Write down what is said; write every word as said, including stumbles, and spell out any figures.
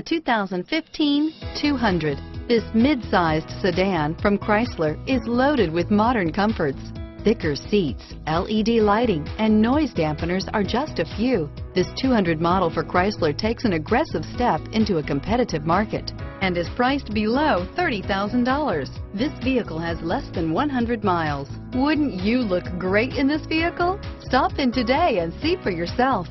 The two thousand fifteen two hundred. This mid-sized sedan from Chrysler is loaded with modern comforts. Thicker seats, L E D lighting, and noise dampeners are just a few. This two hundred model for Chrysler takes an aggressive step into a competitive market and is priced below thirty thousand dollars. This vehicle has less than one hundred miles. Wouldn't you look great in this vehicle? Stop in today and see for yourself.